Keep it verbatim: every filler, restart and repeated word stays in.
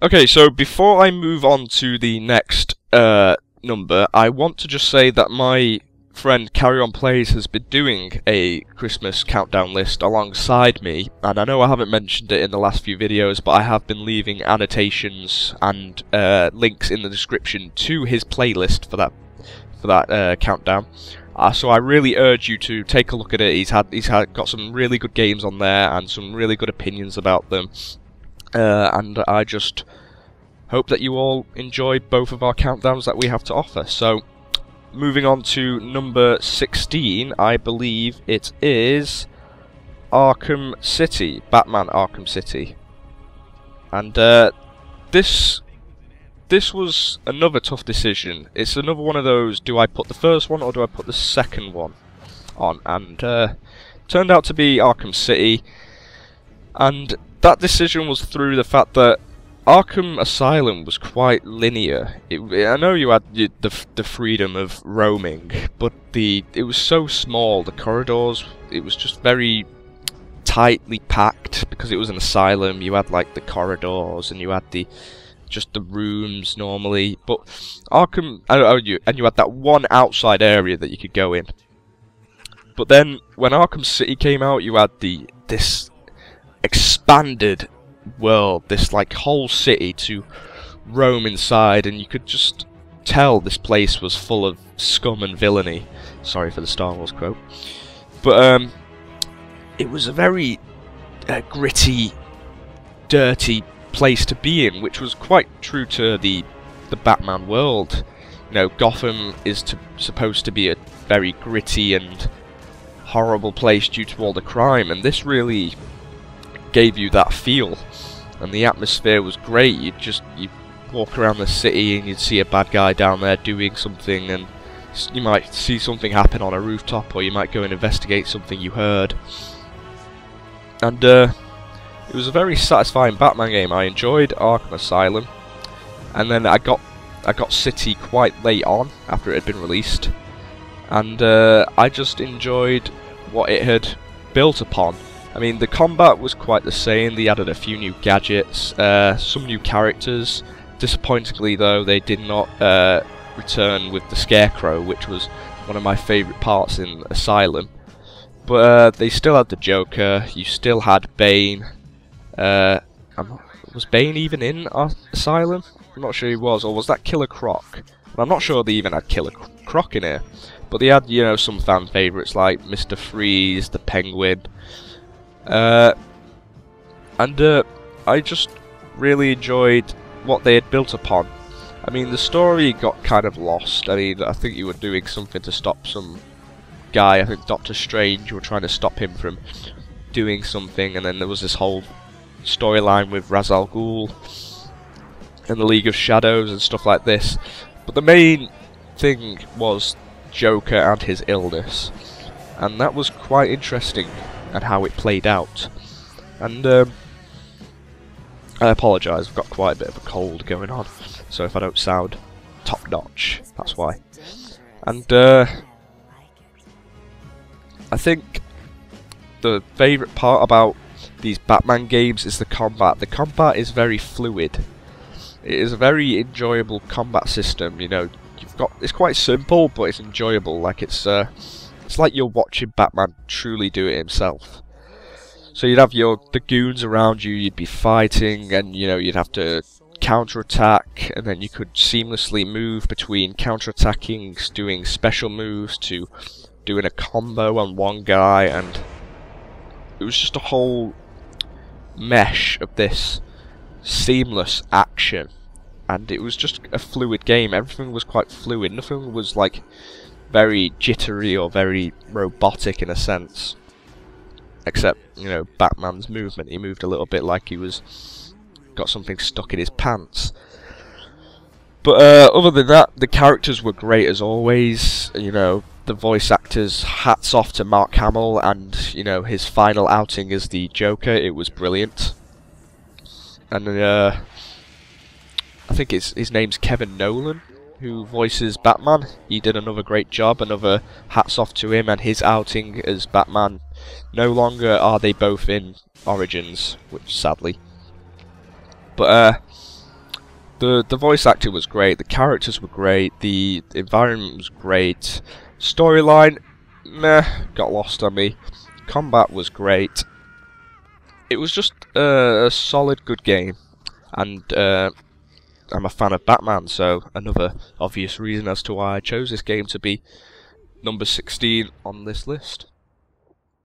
Okay, so before I move on to the next uh, number, I want to just say that my friend CarryOnPlays has been doing a Christmas countdown list alongside me, and I know I haven't mentioned it in the last few videos, but I have been leaving annotations and uh, links in the description to his playlist for that for that uh, countdown. Uh, so I really urge you to take a look at it. He's had he's had got some really good games on there and some really good opinions about them. Uh, and I just hope that you all enjoy both of our countdowns that we have to offer. So, moving on to number sixteen, I believe it is Arkham City, Batman Arkham City. And uh, this. This was another tough decision. It's another one of those, do I put the first one or do I put the second one on? And uh, turned out to be Arkham City. And that decision was through the fact that Arkham Asylum was quite linear. It, I know you had the, the, the freedom of roaming, but the it was so small, the corridors, it was just very tightly packed because it was an asylum. You had like the corridors and you had the just the rooms normally, but Arkham, oh, you, and you had that one outside area that you could go in. But then, when Arkham City came out, you had the this expanded world, this like whole city to roam inside, and you could just tell this place was full of scum and villainy. Sorry for the Star Wars quote, but um, it was a very uh, gritty, dirty place to be in, which was quite true to the the Batman world. You know, Gotham is to, supposed to be a very gritty and horrible place due to all the crime, and this really gave you that feel. And the atmosphere was great. You'd just you walk around the city and you'd see a bad guy down there doing something, and you might see something happen on a rooftop, or you might go and investigate something you heard. And uh it was a very satisfying Batman game. I enjoyed Arkham Asylum, and then I got I got City quite late on after it had been released, and uh, I just enjoyed what it had built upon. I mean, the combat was quite the same. They added a few new gadgets, uh, some new characters. Disappointingly, though, they did not uh, return with the Scarecrow, which was one of my favourite parts in Asylum. But uh, they still had the Joker. You still had Bane. Uh, I'm not, was Bane even in Ar Asylum? I'm not sure he was, or was that Killer Croc? And I'm not sure they even had Killer Croc in here, but they had, you know, some fan favourites like Mister Freeze, the Penguin, uh, and uh, I just really enjoyed what they had built upon. I mean, the story got kind of lost. I mean, I think you were doing something to stop some guy. I think Doctor Strange, you were trying to stop him from doing something, and then there was this whole storyline with Ra's al Ghul and the League of Shadows and stuff like this. But the main thing was Joker and his illness, and that was quite interesting and how it played out. And um, I apologise, I've got quite a bit of a cold going on, so if I don't sound top notch, that's why. And uh, I think the favourite part about these Batman games is the combat. The combat is very fluid. It is a very enjoyable combat system. You know, you've got it's quite simple, but it's enjoyable. Like it's uh, it's like you're watching Batman truly do it himself. So you'd have your the goons around you. You'd be fighting, and you know you'd have to counterattack, and then you could seamlessly move between counterattacking, doing special moves, to doing a combo on one guy, and it was just a whole mesh of this seamless action, and it was just a fluid game. Everything was quite fluid. Nothing was like very jittery or very robotic in a sense, except, you know, Batman's movement. He moved a little bit like he was got something stuck in his pants. But uh, other than that, the characters were great as always. You know, the voice actors, hats off to Mark Hamill, and you know, his final outing as the Joker, it was brilliant. And uh, I think it's, his name's Kevin Nolan, who voices Batman. He did another great job. Another hats off to him and his outing as Batman. No longer are they both in Origins, which sadly. But uh, the the voice acting was great, the characters were great, the environment was great, storyline, meh, got lost on me, combat was great. It was just uh, a solid, good game, and uh, I'm a fan of Batman, so another obvious reason as to why I chose this game to be number sixteen on this list.